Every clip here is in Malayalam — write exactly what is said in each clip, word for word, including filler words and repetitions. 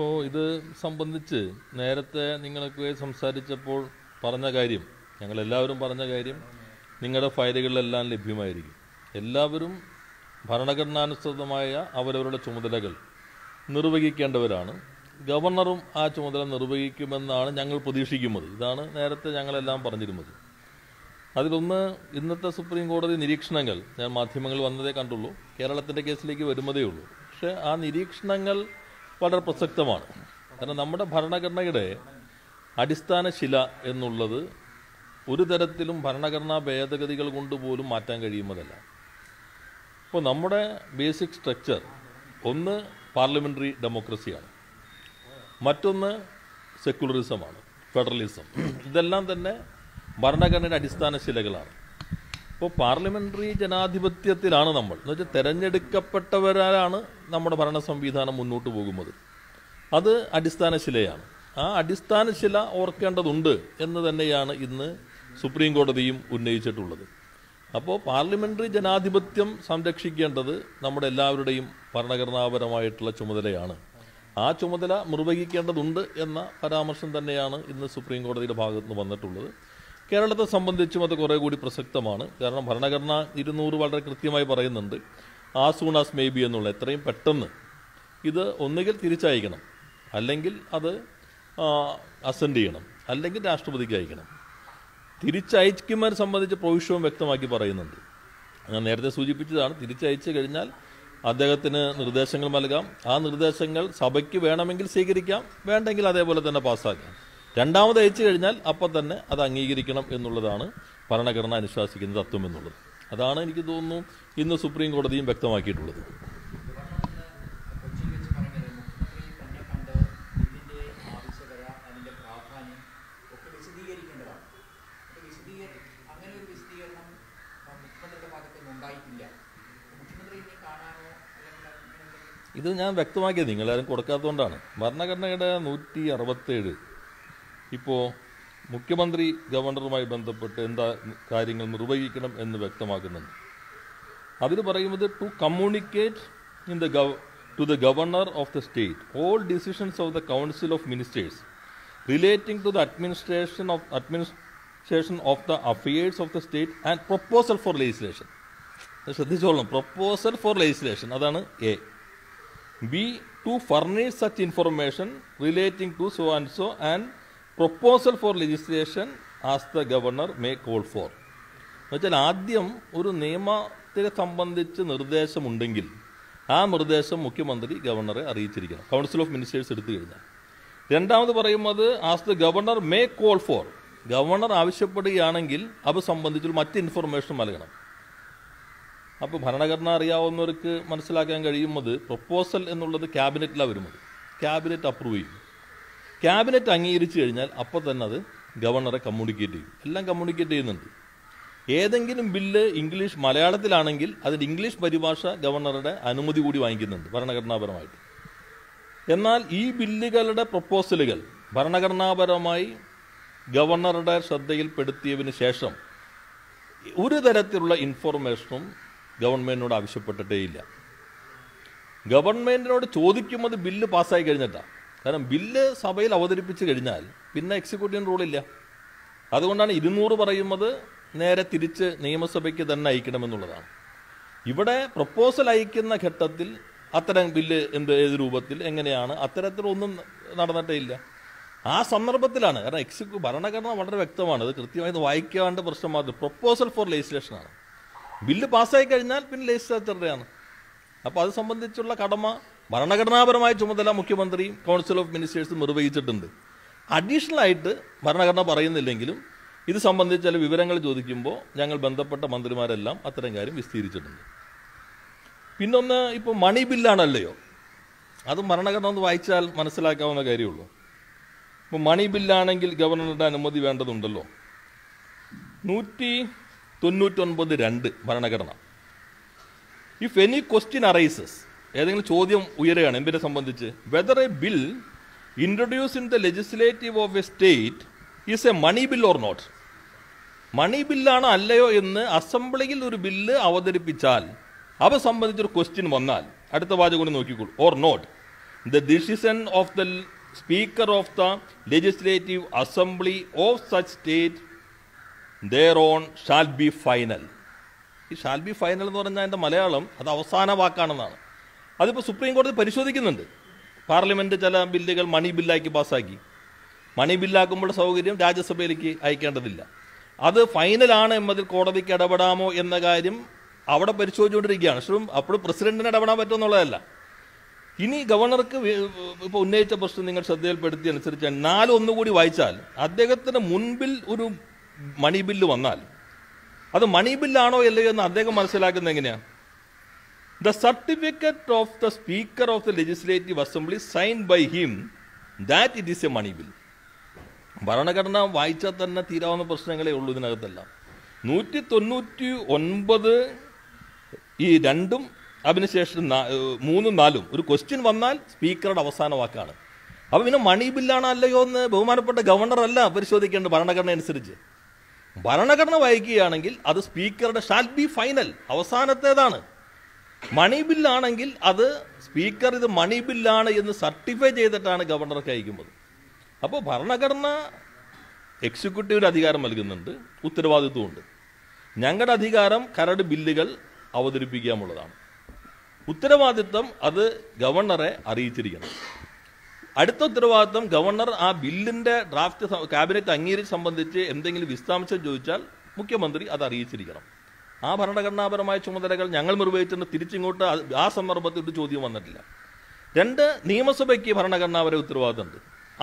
ഇപ്പോൾ ഇത് സംബന്ധിച്ച് നേരത്തെ നിങ്ങൾക്ക് സംസാരിച്ചപ്പോൾ പറഞ്ഞ കാര്യം, ഞങ്ങളെല്ലാവരും പറഞ്ഞ കാര്യം, നിങ്ങളുടെ ഫയലുകളിലെല്ലാം ലഭ്യമായിരിക്കും. എല്ലാവരും ഭരണഘടനാനുസൃതമായ അവരവരുടെ ചുമതലകൾ നിർവഹിക്കേണ്ടവരാണ്. ഗവർണറും ആ ചുമതല നിർവഹിക്കുമെന്നാണ് ഞങ്ങൾ പ്രതീക്ഷിക്കുന്നത്. ഇതാണ് നേരത്തെ ഞങ്ങളെല്ലാം പറഞ്ഞിരുന്നത്. അതിലൊന്ന്, ഇന്നത്തെ സുപ്രീം കോടതി നിരീക്ഷണങ്ങൾ ഞാൻ മാധ്യമങ്ങൾ വന്നതേ കണ്ടുള്ളൂ, കേരളത്തിൻ്റെ കേസിലേക്ക് വരുന്നതേ ഉള്ളൂ. പക്ഷേ ആ നിരീക്ഷണങ്ങൾ വളരെ പ്രസക്തമാണ്. കാരണം നമ്മുടെ ഭരണഘടനയുടെ അടിസ്ഥാന ശില എന്നുള്ളത് ഒരു തരത്തിലും ഭരണഘടനാ ഭേദഗതികൾ കൊണ്ടുപോലും മാറ്റാൻ കഴിയുന്നതല്ല. ഇപ്പോൾ നമ്മുടെ ബേസിക് സ്ട്രക്ചർ ഒന്ന് പാർലമെൻ്ററി ഡെമോക്രസിയാണ്, മറ്റൊന്ന് സെക്യുലറിസമാണ്, ഫെഡറലിസം. ഇതെല്ലാം തന്നെ ഭരണഘടനയുടെ അടിസ്ഥാന ശിലകളാണ്. ഇപ്പോൾ പാർലമെൻ്ററി ജനാധിപത്യത്തിലാണ് നമ്മൾ, എന്ന് വെച്ചാൽ തിരഞ്ഞെടുക്കപ്പെട്ടവരാണ് നമ്മുടെ ഭരണ സംവിധാനം മുന്നോട്ട് പോകുന്നത്. അത് അടിസ്ഥാന ശിലയാണ്. ആ അടിസ്ഥാന ശില ഓർക്കേണ്ടതുണ്ട് എന്ന് തന്നെയാണ് ഇന്ന് സുപ്രീം കോടതിയും ഉന്നയിച്ചിട്ടുള്ളത്. അപ്പോൾ പാർലമെൻ്ററി ജനാധിപത്യം സംരക്ഷിക്കേണ്ടത് നമ്മുടെ എല്ലാവരുടെയും ഭരണഘടനാപരമായിട്ടുള്ള ചുമതലയാണ്. ആ ചുമതല നിർവഹിക്കേണ്ടതുണ്ട് എന്ന പരാമർശം തന്നെയാണ് ഇന്ന് സുപ്രീം കോടതിയുടെ ഭാഗത്ത് നിന്ന് വന്നിട്ടുള്ളത്. കേരളത്തെ സംബന്ധിച്ചും അത് കുറേ കൂടി പ്രസക്തമാണ്. കാരണം ഭരണഘടന ഇരുന്നൂറ് വളരെ കൃത്യമായി പറയുന്നുണ്ട് ആസൂണാസ് മേ ബി എന്നുള്ള, എത്രയും പെട്ടെന്ന് ഇത് ഒന്നുകിൽ തിരിച്ചയക്കണം, അല്ലെങ്കിൽ അത് അസെൻഡ് ചെയ്യണം, അല്ലെങ്കിൽ രാഷ്ട്രപതിക്ക് അയക്കണം. തിരിച്ചയക്കുമ്പോൾ സംബന്ധിച്ച് പ്രൊവിഷനും വ്യക്തമാക്കി പറയുന്നുണ്ട്. ഞാൻ നേരത്തെ സൂചിപ്പിച്ചതാണ്, തിരിച്ചയച്ചു കഴിഞ്ഞാൽ അദ്ദേഹത്തിന് നിർദ്ദേശങ്ങൾ നൽകാം. ആ നിർദ്ദേശങ്ങൾ സഭയ്ക്ക് വേണമെങ്കിൽ സ്വീകരിക്കാം, വേണ്ടെങ്കിൽ അതേപോലെ തന്നെ പാസ്സാക്കാം. രണ്ടാമത് അയച്ചു കഴിഞ്ഞാൽ അപ്പം തന്നെ അത് അംഗീകരിക്കണം എന്നുള്ളതാണ് ഭരണഘടന അനുശാസിക്കുന്ന തത്വം എന്നുള്ളത്. അതാണ് എനിക്ക് തോന്നുന്നു ഇന്ന് സുപ്രീം കോടതിയും വ്യക്തമാക്കിയിട്ടുള്ളത്. ഇത് ഞാൻ വ്യക്തമാക്കിയത് നിങ്ങളാരും കൊടുക്കാത്തതുകൊണ്ടാണ്. ഭരണഘടനയുടെ നൂറ്റി അറുപത്തേഴ് ഇപ്പോൾ മുഖ്യമന്ത്രി ഗവർണറുമായി ബന്ധപ്പെട്ട് എന്താ കാര്യങ്ങൾ നിർവഹിക്കണം എന്ന് വ്യക്തമാക്കുന്നുണ്ട്. അതിൽ പറയുന്നത് to communicate in the gov to the governor of the state all decisions of the council of ministers relating to the administration of administration of the affairs of the state and proposal for legislation. ശ്രദ്ധിച്ചോളണം, പ്രൊപ്പോസൽ ഫോർ ലെജിസ്ലേഷൻ, അതാണ് A. B to furnish such information relating to so and so and proposal for legislation as the governor may call for. എന്നുവെച്ചാൽ ആദ്യം ഒരു നിയമത്തെ സംബന്ധിച്ച് നിർദ്ദേശമുണ്ടെങ്കിൽ ആ നിർദ്ദേശം മുഖ്യമന്ത്രി ഗവർണറെ അറിയിച്ചിരിക്കണം, കൗൺസിൽ ഓഫ് മിനിസ്റ്റേഴ്സ് എടുത്തു കഴിഞ്ഞാൽ. രണ്ടാമത് പറയുന്നത് as the governor may call for, governor ആവശ്യപ്പെടുകയാണെങ്കിൽ അത് സംബന്ധിച്ചുള്ള മറ്റ് ഇൻഫർമേഷൻ നൽകണം. അപ്പോൾ ഭരണഘടന അറിയാവുന്നവർക്ക് മനസ്സിലാക്കാൻ കഴിയുന്നത് പ്രൊപ്പോസൽ എന്നുള്ളത് ക്യാബിനറ്റിലാണ് വരുന്നത്. ക്യാബിനറ്റ് അപ്രൂവ് ചെയ്യും, ക്യാബിനറ്റ് അംഗീകരിച്ചു കഴിഞ്ഞാൽ അപ്പോൾ തന്നെ അത് ഗവർണറെ കമ്മ്യൂണിക്കേറ്റ് ചെയ്യും. എല്ലാം കമ്മ്യൂണിക്കേറ്റ് ചെയ്യുന്നുണ്ട്. ഏതെങ്കിലും ബില്ല് ഇംഗ്ലീഷ് മലയാളത്തിലാണെങ്കിൽ അതിൻ്റെ ഇംഗ്ലീഷ് പരിഭാഷ ഗവർണറുടെ അനുമതി കൂടി വാങ്ങിക്കുന്നുണ്ട് ഭരണഘടനാപരമായിട്ട്. എന്നാൽ ഈ ബില്ലുകളുടെ പ്രൊപ്പോസലുകൾ ഭരണഘടനാപരമായി ഗവർണറുടെ ശ്രദ്ധയിൽപ്പെടുത്തിയതിന് ശേഷം ഒരു തരത്തിലുള്ള ഇൻഫോർമേഷനും ഗവൺമെൻറ്റിനോട് ആവശ്യപ്പെട്ടിട്ടേയില്ല. ഗവൺമെൻറ്റിനോട് ചോദിക്കുന്നത് ബില്ല് പാസ്സായി കഴിഞ്ഞിട്ടാണ്. കാരണം ബില്ല് സഭയിൽ അവതരിപ്പിച്ച് കഴിഞ്ഞാൽ പിന്നെ എക്സിക്യൂട്ടീവ് റൂളില്ല. അതുകൊണ്ടാണ് ഇരുന്നൂറ് പറയുന്നത് നേരെ തിരിച്ച് നിയമസഭയ്ക്ക് തന്നെ അയക്കണമെന്നുള്ളതാണ്. ഇവിടെ പ്രൊപ്പോസൽ അയക്കുന്ന ഘട്ടത്തിൽ അത്തരം ബില്ല് എന്ത് ഏത് രൂപത്തിൽ എങ്ങനെയാണ് അത്തരത്തിലൊന്നും നടന്നിട്ടേ ഇല്ല. ആ സന്ദർഭത്തിലാണ്, കാരണം എക്സിക്യൂ ഭരണഘടന വളരെ വ്യക്തമാണ്, അത് കൃത്യമായത് വായിക്കാണ്ട് പ്രശ്നം മാത്രം. പ്രൊപ്പോസൽ ഫോർ ലെജിസ്ലേഷനാണ്, ബില്ല് പാസ്സായി കഴിഞ്ഞാൽ പിന്നെ ലെജിസ്ലേച്ചറുടെയാണ്. അപ്പോൾ അത് സംബന്ധിച്ചുള്ള കടമ ഭരണഘടനാപരമായ ചുമതല മുഖ്യമന്ത്രി കൗൺസിൽ ഓഫ് മിനിസ്റ്റേഴ്സ് നിർവഹിച്ചിട്ടുണ്ട്. അഡീഷണലായിട്ട് ഭരണഘടന പറയുന്നില്ലെങ്കിലും ഇത് സംബന്ധിച്ച് ചില വിവരങ്ങൾ ചോദിക്കുമ്പോൾ ഞങ്ങൾ ബന്ധപ്പെട്ട മന്ത്രിമാരെല്ലാം അത്തരം കാര്യം വിസ്തീരിച്ചിട്ടുണ്ട്. പിന്നൊന്ന്, ഇപ്പോൾ മണി ബില്ലാണല്ലയോ, അതും ഭരണഘടന ഒന്ന് വായിച്ചാൽ മനസ്സിലാക്കാവുന്ന കാര്യമുള്ളൂ. ഇപ്പോൾ മണി ബില്ലാണെങ്കിൽ ഗവർണറുടെ അനുമതി വേണ്ടതുണ്ടല്ലോ. നൂറ്റി തൊണ്ണൂറ്റൊൻപത് രണ്ട് ഭരണഘടന, ഇഫ് എനി ക്വസ്റ്റ്യൻ അറൈസസ്, ഏതെങ്കിലും ചോദ്യം ഉയരുകയാണ് എന്തിനെ സംബന്ധിച്ച്, whether a bill introduce in the legislative of a state is a money bill or not, money ബില്ലാണോ അല്ലയോ എന്ന് അസംബ്ലിയിൽ ഒരു ബില്ല് അവതരിപ്പിച്ചാൽ അത് സംബന്ധിച്ചൊരു ക്വസ്റ്റ്യൻ വന്നാൽ അടുത്ത വാചകം കൂടി നോക്കിക്കോളൂ, or not, the decision of the Speaker of the Legislative Assembly of such state thereon shall be final. It shall be final എന്ന് പറഞ്ഞാൽ എന്താ മലയാളം അത് അവസാന വാക്കാണെന്നാണ്. അതിപ്പോൾ സുപ്രീം കോടതി പരിശോധിക്കുന്നുണ്ട്. പാർലമെന്റ് ചില ബില്ലുകൾ മണി ബില്ലാക്കി പാസ്സാക്കി. മണി ബില്ലാക്കുമ്പോൾ സൗകര്യം രാജ്യസഭയിലേക്ക് അയക്കേണ്ടതില്ല. അത് ഫൈനലാണ് എന്നതിൽ കോടതിക്ക് ഇടപെടാമോ എന്ന കാര്യം അവിടെ പരിശോധിച്ചുകൊണ്ടിരിക്കുകയാണ്. പക്ഷേ അപ്പോൾ പ്രസിഡന്റിന് ഇടപെടാൻ പറ്റുമെന്നുള്ളതല്ല. ഇനി ഗവർണർക്ക് ഇപ്പോൾ ഉന്നയിച്ച പ്രശ്നം നിങ്ങൾ ശ്രദ്ധയിൽപ്പെടുത്തി അനുസരിച്ച് നാല് ഒന്നുകൂടി വായിച്ചാൽ അദ്ദേഹത്തിന് മുൻപിൽ ഒരു മണി ബില്ല് വന്നാൽ അത് മണി ബില്ലാണോ അല്ലയോ എന്ന് അദ്ദേഹം മനസ്സിലാക്കുന്നത് എങ്ങനെയാണ്? The certificate of the speaker of the legislative assembly sign by him that it is a money bill. ഭരണഘടന വായിച്ചാൽ തന്നെ തീരാവുന്ന പ്രശ്നങ്ങളേ ഉള്ളൂ ഇതിനകത്തെല്ലാം. നൂറ്റി തൊണ്ണൂറ്റി ഒൻപത് ഈ രണ്ടും അതിനുശേഷം മൂന്നും നാലും ഒരു ക്വസ്റ്റ്യൻ വന്നാൽ സ്പീക്കറുടെ അവസാന വാക്കാണ്. അപ്പോൾ പിന്നെ മണി ബില്ലാണ് അല്ലയോ എന്ന് ബഹുമാനപ്പെട്ട ഗവർണർ അല്ല പരിശോധിക്കേണ്ടത്. ഭരണഘടന അനുസരിച്ച് ഭരണഘടന വായിക്കുകയാണെങ്കിൽ അത് സ്പീക്കറുടെ ഷാൽ ബി ഫൈനൽ അവസാനത്തേതാണ്. മണി ബില്ലാണെങ്കിൽ അത് സ്പീക്കർ ഇത് മണി ബില്ലാണ് എന്ന് സർട്ടിഫൈ ചെയ്തിട്ടാണ് ഗവർണർക്ക് അയക്കുന്നത്. അപ്പോൾ ഭരണഘടന എക്സിക്യൂട്ടീവിന് അധികാരം നൽകുന്നുണ്ട്, ഉത്തരവാദിത്വമുണ്ട്. ഞങ്ങളുടെ അധികാരം കരട് ബില്ലുകൾ അവതരിപ്പിക്കുക എന്നുള്ളതാണ്. ഉത്തരവാദിത്വം അത് ഗവർണറെ അറിയിച്ചിരിക്കണം. അടുത്ത ഉത്തരവാദിത്വം ഗവർണർ ആ ബില്ലിൻ്റെ ഡ്രാഫ്റ്റ് ക്യാബിനറ്റ് അംഗീകരിച്ച് സംബന്ധിച്ച് എന്തെങ്കിലും വിശദാംശം ചോദിച്ചാൽ മുഖ്യമന്ത്രി അത് അറിയിച്ചിരിക്കണം. ആ ഭരണഘടനാപരമായ ചുമതലകൾ ഞങ്ങൾ നിർവഹിച്ചിട്ട് തിരിച്ചിങ്ങോട്ട് ആ സന്ദർഭത്തിൽ ഒരു ചോദ്യം വന്നിട്ടില്ല. രണ്ട്, നിയമസഭയ്ക്ക് ഭരണഘടനാപരമായ ഉത്തരവാദിത്തമുണ്ട്.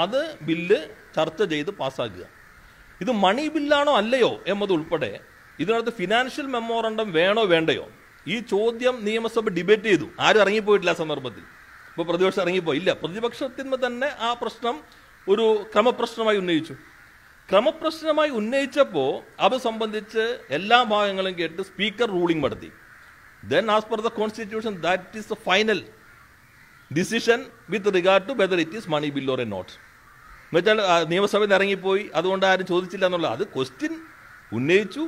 അത് ബില്ല് ചർച്ച ചെയ്ത് പാസ്സാക്കുക. ഇത് മണി ബില്ലാണോ അല്ലയോ എന്നതുൾപ്പെടെ ഇതിനകത്ത് ഫിനാൻഷ്യൽ മെമ്മോറണ്ടം വേണോ വേണ്ടയോ ഈ ചോദ്യം നിയമസഭ ഡിബേറ്റ് ചെയ്തു. ആരും ഇറങ്ങിപ്പോയിട്ടില്ല ആ സന്ദർഭത്തിൽ. ഇപ്പോൾ പ്രതിപക്ഷം ഇറങ്ങിപ്പോയില്ല. പ്രതിപക്ഷത്തിന് തന്നെ ആ പ്രശ്നം ഒരു ക്രമപ്രശ്നമായി ഉന്നയിച്ചു. ക്രമപ്രശ്നമായി ഉന്നയിച്ചപ്പോൾ അത് സംബന്ധിച്ച് എല്ലാ ഭാഗങ്ങളും കേട്ട് സ്പീക്കർ റൂളിംഗ് നടത്തി. Then as per the constitution that is the final decision with regard to whether it is money bill or a not. എന്നുവെച്ചാൽ നിയമസഭയിൽ ഇറങ്ങിപ്പോയി അതുകൊണ്ട് ആരും ചോദിച്ചില്ല എന്നുള്ളത്. അത് ക്വസ്റ്റ്യൻ ഉന്നയിച്ചു,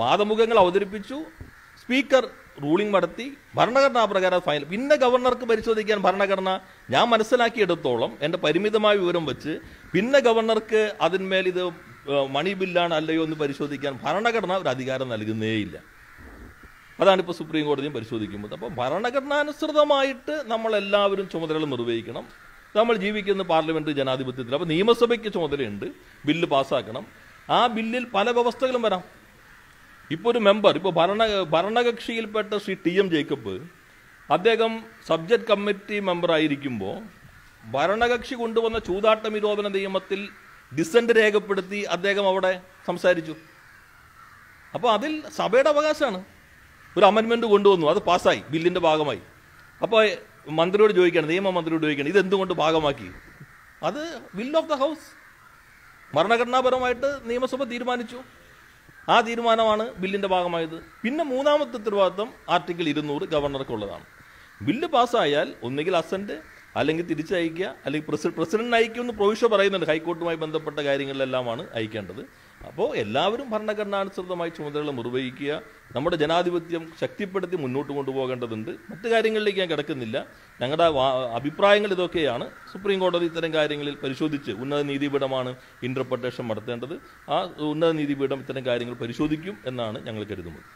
വാദമുഖങ്ങൾ അവതരിപ്പിച്ചു, സ്പീക്കർ റൂളിംഗ് നടത്തി, ഭരണഘടനാ പ്രകാരം ഫൈനൽ. പിന്നെ ഗവർണർക്ക് പരിശോധിക്കാൻ ഭരണഘടന ഞാൻ മനസ്സിലാക്കിയെടുത്തോളം എൻ്റെ പരിമിതമായ വിവരം വെച്ച് പിന്നെ ഗവർണർക്ക് അതിന്മേൽ ഇത് മണി ബില്ലാണ് അല്ലയോ എന്ന് പരിശോധിക്കാൻ ഭരണഘടന ഒരു അധികാരം നൽകുന്നേയില്ല. അതാണിപ്പോൾ സുപ്രീം കോടതിയും പരിശോധിക്കുന്നത്. അപ്പോൾ ഭരണഘടനാനുസൃതമായിട്ട് നമ്മളെല്ലാവരും ചുമതലകൾ നിർവഹിക്കണം. നമ്മൾ ജീവിക്കുന്ന പാർലമെൻ്റ് ജനാധിപത്യത്തിൽ. അപ്പോൾ നിയമസഭയ്ക്ക് ചുമതലയുണ്ട്, ബില്ല് പാസ്സാക്കണം. ആ ബില്ലിൽ പല വ്യവസ്ഥകളും വരാം. ഇപ്പോൾ ഒരു മെമ്പർ, ഇപ്പോൾ ഭരണ ഭരണകക്ഷിയിൽപ്പെട്ട ശ്രീ ടി എം ജേക്കബ് അദ്ദേഹം സബ്ജക്ട് കമ്മിറ്റി മെമ്പറായിരിക്കുമ്പോൾ ഭരണകക്ഷി കൊണ്ടുവന്ന ചൂതാട്ട നിരോധന നിയമത്തിൽ ഡിസന്റ് രേഖപ്പെടുത്തി അദ്ദേഹം അവിടെ സംസാരിച്ചു. അപ്പോൾ അതിൽ സഭയുടെ അവകാശമാണ്. ഒരു അമെൻമെൻറ്റ് കൊണ്ടുവന്നു, അത് പാസ്സായി ബില്ലിൻ്റെ ഭാഗമായി. അപ്പോൾ മന്ത്രിയോട് ചോദിക്കുകയാണ്, നിയമമന്ത്രിയോട് ചോദിക്കുകയാണ്, ഇതെന്തുകൊണ്ട് ഭാഗമാക്കി? അത് വിൽ ഓഫ് ദ ഹൗസ്. ഭരണഘടനാപരമായിട്ട് നിയമസഭ തീരുമാനിച്ചു. ആ തീരുമാനമാണ് ബില്ലിൻ്റെ ഭാഗമായത്. പിന്നെ മൂന്നാമത്തെ ഉത്തരവാദിത്വം ആർട്ടിക്കിൾ ഇരുന്നൂറ് ഗവർണർക്കുള്ളതാണ്. ബില്ല് പാസ്സായാൽ ഒന്നുകിൽ അസന്റ്, അല്ലെങ്കിൽ തിരിച്ചയക്കുക, അല്ലെങ്കിൽ പ്രസി പ്രസിഡന്റ് അയക്കുമെന്ന് പ്രൊവിഷൻ പറയുന്നുണ്ട്. ഹൈക്കോടതിയുമായി ബന്ധപ്പെട്ട കാര്യങ്ങളിലെല്ലാമാണ് അയക്കേണ്ടത്. അപ്പോൾ എല്ലാവരും ഭരണഘടനാനുസൃതമായി ചുമതലകൾ നിർവഹിക്കുക. നമ്മുടെ ജനാധിപത്യം ശക്തിപ്പെടുത്തി മുന്നോട്ട് കൊണ്ടുപോകേണ്ടതുണ്ട്. മറ്റു കാര്യങ്ങളിലേക്ക് ഞാൻ കിടക്കുന്നില്ല. ഞങ്ങളുടെ അഭിപ്രായങ്ങൾ ഇതൊക്കെയാണ്. സുപ്രീം കോടതി ഇത്തരം കാര്യങ്ങളിൽ പരിശോധിച്ച് ഉന്നത നീതിപീഠമാണ് ഇന്റർപ്രട്ടേഷൻ നടത്തേണ്ടത്. ആ ഉന്നത നീതിപീഠം ഇത്തരം കാര്യങ്ങൾ പരിശോധിക്കും എന്നാണ് ഞങ്ങൾ കരുതുന്നത്.